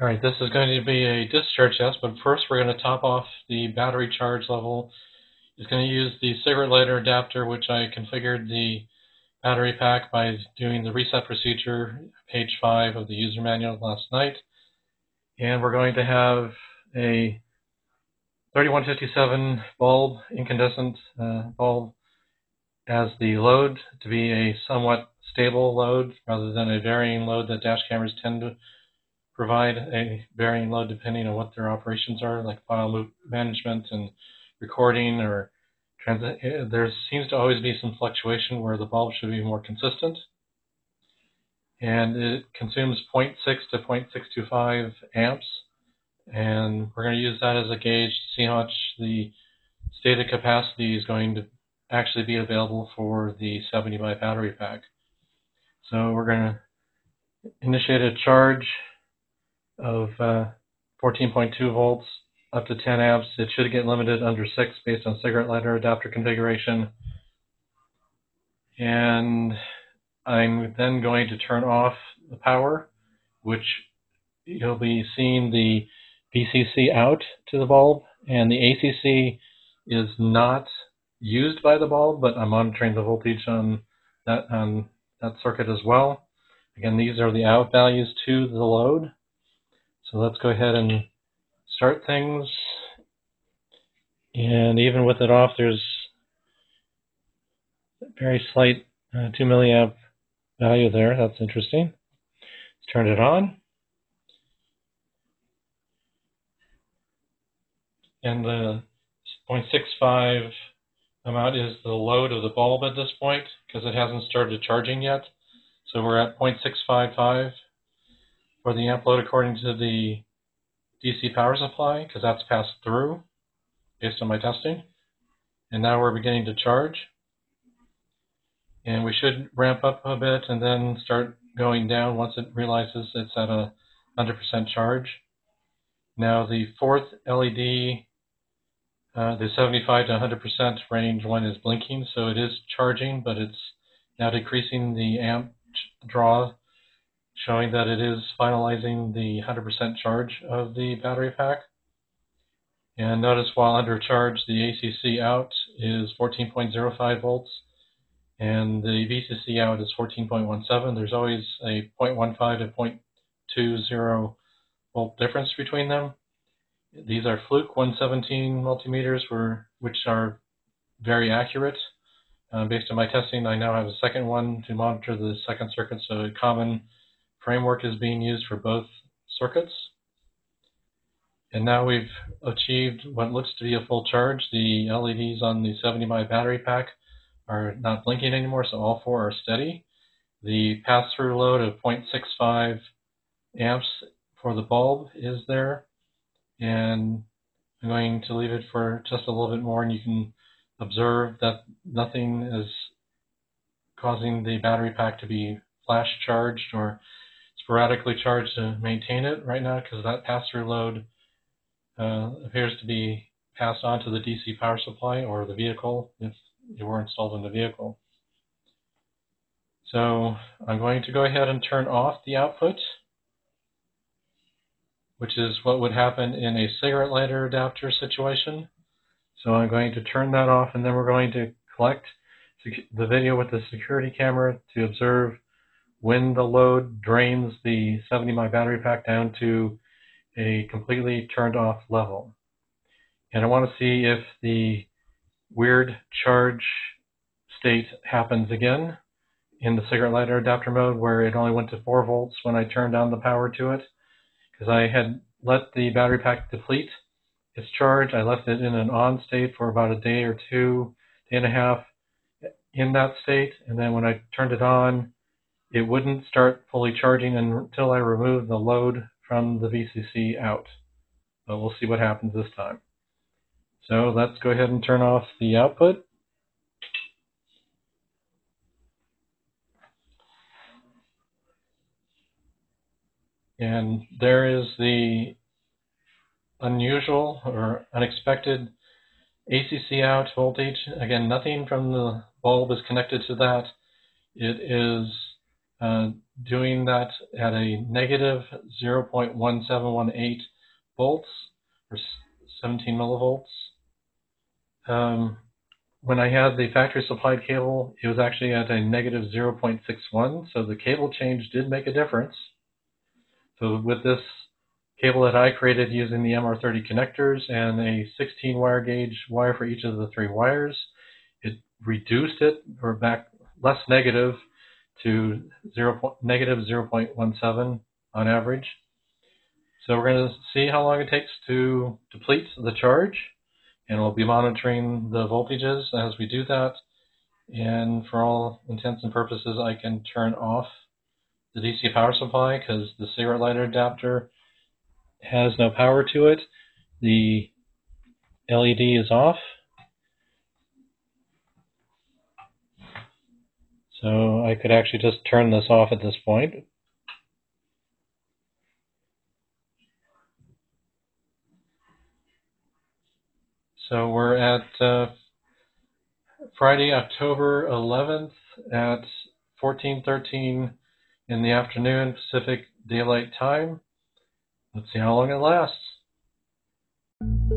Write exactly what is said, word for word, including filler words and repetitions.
Alright, this is going to be a discharge test, but first we're going to top off the battery charge level. It's going to use the cigarette lighter adapter, which I configured the battery pack by doing the reset procedure, page five of the user manual last night. And we're going to have a thirty-one fifty-seven bulb, incandescent uh, bulb, as the load to be a somewhat stable load rather than a varying load that dash cameras tend to provide a varying load depending on what their operations are, like file management and recording, or transit. There seems to always be some fluctuation where the bulb should be more consistent. And it consumes zero point six to zero point six two five amps, and we're going to use that as a gauge to see how much the stated capacity is going to actually be available for the seventy mai battery pack. So we're going to initiate a charge of uh, fourteen point two volts up to ten amps. It should get limited under six based on cigarette lighter adapter configuration. And I'm then going to turn off the power, which you'll be seeing the V C C out to the bulb, and the A C C is not used by the bulb, but I'm monitoring the voltage on that, on that circuit as well. Again, these are the out values to the load. So let's go ahead and start things. And even with it off, there's a very slight uh, two milliamp value there. That's interesting. Let's turn it on. And the zero point six five amount is the load of the bulb at this point, because it hasn't started charging yet. So we're at zero point six five five. for the amp load according to the D C power supply, because that's passed through based on my testing. And now we're beginning to charge. And we should ramp up a bit and then start going down once it realizes it's at a one hundred percent charge. Now the fourth L E D, uh, the seventy-five to one hundred percent range one, is blinking, so it is charging, but it's now decreasing the amp draw, showing that it is finalizing the one hundred percent charge of the battery pack. And notice while under charge, the A C C out is fourteen point zero five volts, and the V C C out is fourteen point one seven. There's always a zero point one five to zero point two zero volt difference between them. These are Fluke one seventeen multimeters, were, which are very accurate. Uh, based on my testing, I now have a second one to monitor the second circuit, so a common framework is being used for both circuits. And now we've achieved what looks to be a full charge. The L E Ds on the seventy mai battery pack are not blinking anymore, so all four are steady. The pass-through load of zero point six five amps for the bulb is there. And I'm going to leave it for just a little bit more, and you can observe that nothing is causing the battery pack to be flash charged or sporadically charged to maintain it right now, because that pass-through load uh, appears to be passed on to the D C power supply or the vehicle if it were installed in the vehicle. So I'm going to go ahead and turn off the output, which is what would happen in a cigarette lighter adapter situation. So I'm going to turn that off, and then we're going to collect the video with the security camera to observe when the load drains the seventy mai battery pack down to a completely turned off level. And I want to see if the weird charge state happens again in the cigarette lighter adapter mode, where it only went to four volts when I turned down the power to it, because I had let the battery pack deplete its charge. I left it in an on state for about a day or two, day and a half in that state, and then when I turned it on, it wouldn't start fully charging until I remove the load from the V C C out. But we'll see what happens this time. So let's go ahead and turn off the output. And there is the unusual or unexpected A C C out voltage. Again, nothing from the bulb is connected to that. It is uh, doing that at a negative zero point one seven one eight volts or seventeen millivolts. Um, when I had the factory supplied cable, it was actually at a negative zero point six one, so the cable change did make a difference. So with this cable that I created using the M R thirty connectors and a sixteen wire gauge wire for each of the three wires, it reduced it, or back less negative, to zero, negative zero point one seven on average. So we're going to see how long it takes to deplete the charge, and we'll be monitoring the voltages as we do that. And for all intents and purposes, I can turn off the D C power supply because the cigarette lighter adapter has no power to it. The L E D is off. So I could actually just turn this off at this point. So we're at uh, Friday, October eleventh at fourteen thirteen in the afternoon Pacific Daylight Time. Let's see how long it lasts.